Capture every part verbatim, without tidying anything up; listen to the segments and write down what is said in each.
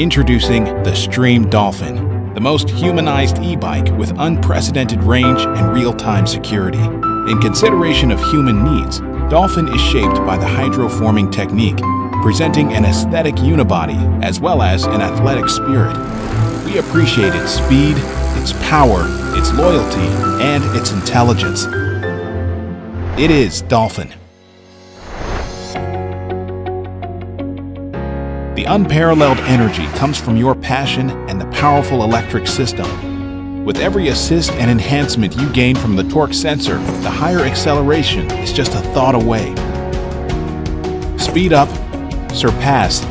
Introducing the SDREAM Dolphin, the most humanized e-bike with unprecedented range and real-time security. In consideration of human needs, Dolphin is shaped by the hydroforming technique, presenting an aesthetic unibody as well as an athletic spirit. We appreciate its speed, its power, its loyalty, and its intelligence. It is Dolphin. The unparalleled energy comes from your passion and the powerful electric system. With every assist and enhancement you gain from the torque sensor, the higher acceleration is just a thought away. Speed up, surpass,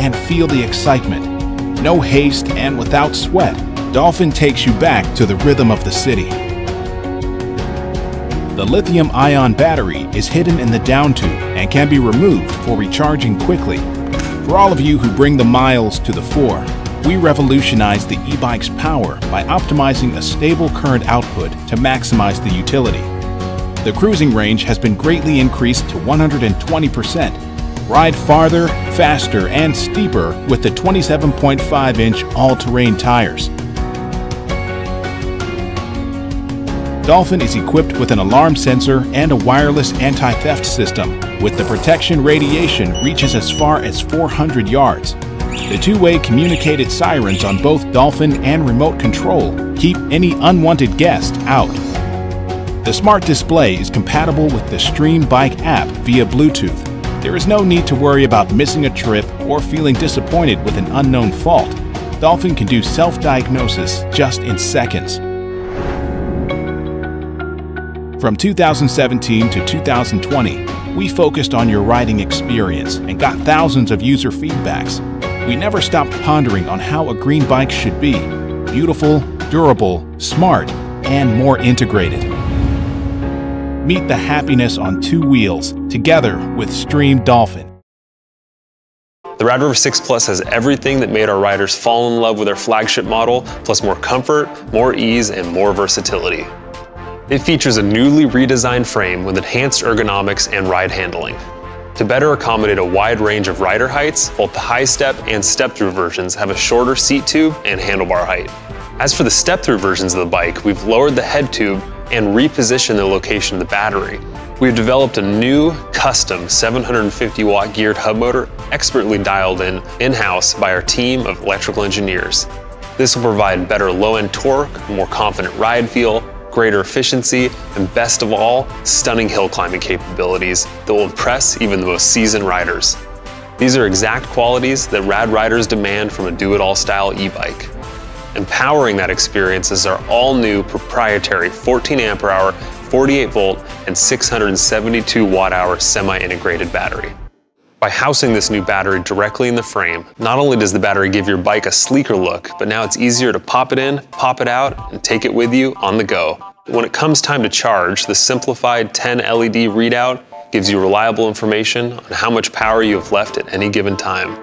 and feel the excitement. No haste and without sweat, Dolphin takes you back to the rhythm of the city. The lithium-ion battery is hidden in the down tube and can be removed for recharging quickly. For all of you who bring the miles to the fore, we revolutionize the e-bike's power by optimizing a stable current output to maximize the utility. The cruising range has been greatly increased to one hundred twenty percent, Ride farther, faster, and steeper with the twenty-seven point five inch all-terrain tires. Dolphin is equipped with an alarm sensor and a wireless anti-theft system, with the protection radiation reaches as far as four hundred yards. The two-way communicated sirens on both Dolphin and remote control keep any unwanted guest out. The smart display is compatible with the SDREAM Bike app via Bluetooth. There is no need to worry about missing a trip or feeling disappointed with an unknown fault. Dolphin can do self-diagnosis just in seconds. From two thousand seventeen to two thousand twenty, we focused on your riding experience and got thousands of user feedbacks. We never stopped pondering on how a green bike should be: beautiful, durable, smart, and more integrated. Meet the happiness on two wheels, together with SDREAM Dolphin. The RadRover six Plus has everything that made our riders fall in love with our flagship model, plus more comfort, more ease, and more versatility. It features a newly redesigned frame with enhanced ergonomics and ride handling to better accommodate a wide range of rider heights. Both the high step and step-through versions have a shorter seat tube and handlebar height. As for the step-through versions of the bike, we've lowered the head tube and reposition the location of the battery. We've developed a new custom seven hundred fifty watt geared hub motor, expertly dialed in in-house by our team of electrical engineers. This will provide better low-end torque, more confident ride feel, greater efficiency, and best of all, stunning hill climbing capabilities that will impress even the most seasoned riders. These are exact qualities that rad riders demand from a do-it-all style e-bike. Empowering that experience is our all-new proprietary fourteen amp hour, forty-eight volt, and six hundred seventy-two watt hour semi-integrated battery. By housing this new battery directly in the frame, not only does the battery give your bike a sleeker look, but now it's easier to pop it in, pop it out, and take it with you on the go. When it comes time to charge, the simplified ten L E D readout gives you reliable information on how much power you have left at any given time.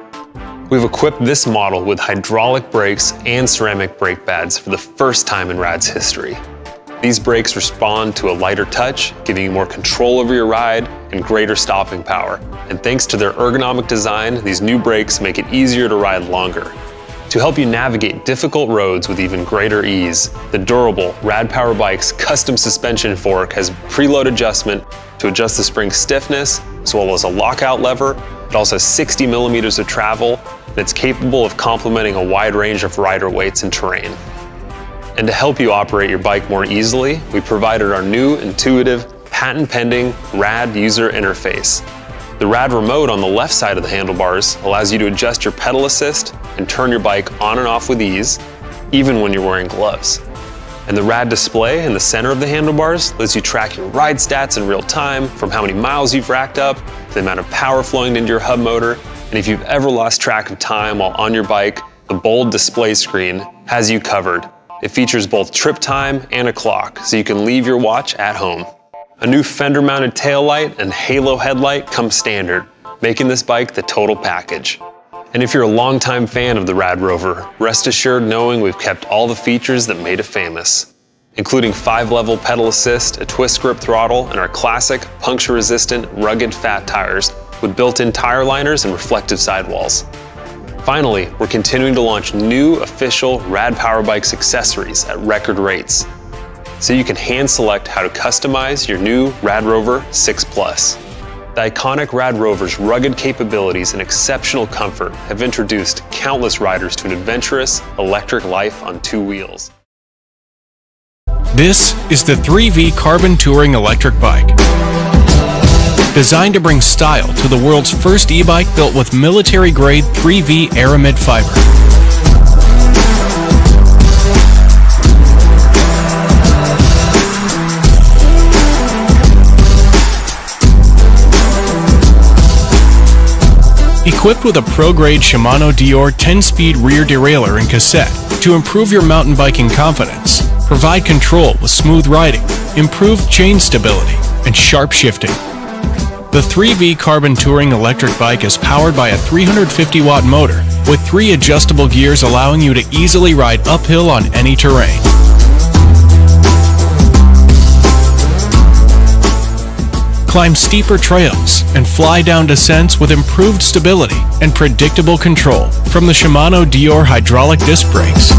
We've equipped this model with hydraulic brakes and ceramic brake pads for the first time in Rad's history. These brakes respond to a lighter touch, giving you more control over your ride and greater stopping power. And thanks to their ergonomic design, these new brakes make it easier to ride longer. To help you navigate difficult roads with even greater ease, the durable Rad Power Bikes custom suspension fork has preload adjustment to adjust the spring stiffness, as well as a lockout lever. It also has sixty millimeters of travel that's capable of complementing a wide range of rider weights and terrain. And to help you operate your bike more easily, we provided our new intuitive, patent-pending Rad user interface. The Rad remote on the left side of the handlebars allows you to adjust your pedal assist and turn your bike on and off with ease, even when you're wearing gloves. And the Rad display in the center of the handlebars lets you track your ride stats in real time, from how many miles you've racked up to the amount of power flowing into your hub motor. And if you've ever lost track of time while on your bike, the bold display screen has you covered. It features both trip time and a clock, so you can leave your watch at home. A new fender-mounted taillight and halo headlight come standard, making this bike the total package. And if you're a longtime fan of the Rad Rover, rest assured knowing we've kept all the features that made it famous, including five-level pedal assist, a twist grip throttle, and our classic puncture-resistant rugged fat tires with built-in tire liners and reflective sidewalls. Finally, we're continuing to launch new official Rad Power Bikes accessories at record rates, so you can hand select how to customize your new RadRover six plus. The iconic Rad Rover's rugged capabilities and exceptional comfort have introduced countless riders to an adventurous, electric life on two wheels. This is the three V Carbon Touring Electric Bike. Designed to bring style to the world's first e-bike built with military-grade three V Aramid Fiber. Equipped with a pro-grade Shimano Deore ten-speed rear derailleur and cassette to improve your mountain biking confidence, provide control with smooth riding, improved chain stability, and sharp shifting. The three V Carbon Touring Electric Bike is powered by a three hundred fifty watt motor with three adjustable gears, allowing you to easily ride uphill on any terrain. Climb steeper trails and fly down descents with improved stability and predictable control from the Shimano Deore hydraulic disc brakes.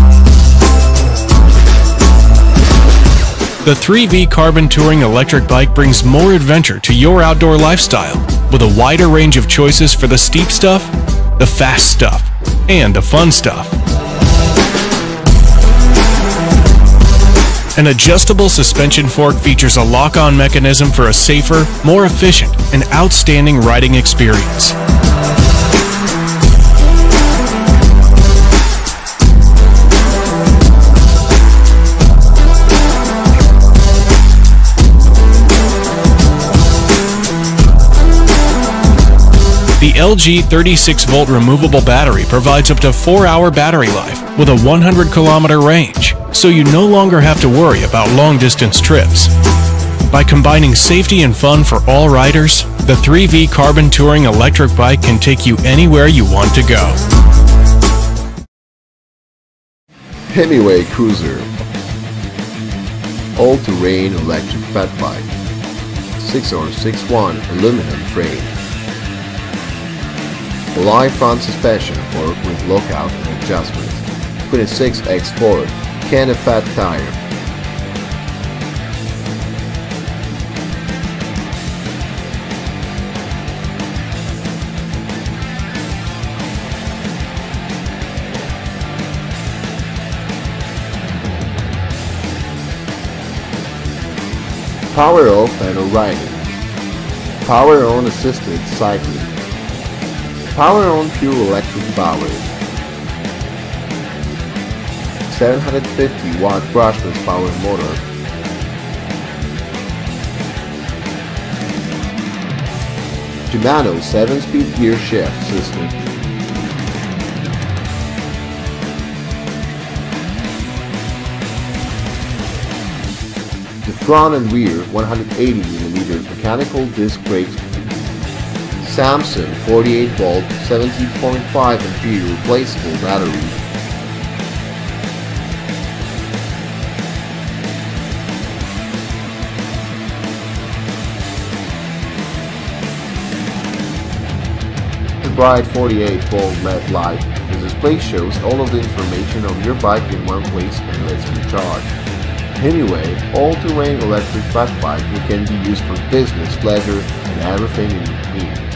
The three V Carbon Touring Electric Bike brings more adventure to your outdoor lifestyle with a wider range of choices for the steep stuff, the fast stuff, and the fun stuff. An adjustable suspension fork features a lock-on mechanism for a safer, more efficient, and outstanding riding experience. The L G thirty-six volt removable battery provides up to four hour battery life with a one hundred kilometer range, so you no longer have to worry about long-distance trips. By combining safety and fun for all riders, the three V Carbon Touring Electric Bike can take you anywhere you want to go. Himiway Cruiser, all-terrain electric fat bike, six R six one aluminum frame. Live front suspension fork with lockout and adjustment. twenty-six X forward, can of fat tire. Power off and riding. Power on assisted cycling. Power on pure electric power. seven hundred fifty watt brushless power motor. Shimano seven speed gear shift system. The front and rear one hundred eighty millimeter mechanical disc brakes. Samsung forty-eight volt seventeen point five ampere replaceable battery. The bright forty-eight volt L E D light. The display shows all of the information on your bike in one place and lets you charge. Anyway, all-terrain electric fat bike that can be used for business, pleasure, and everything in between.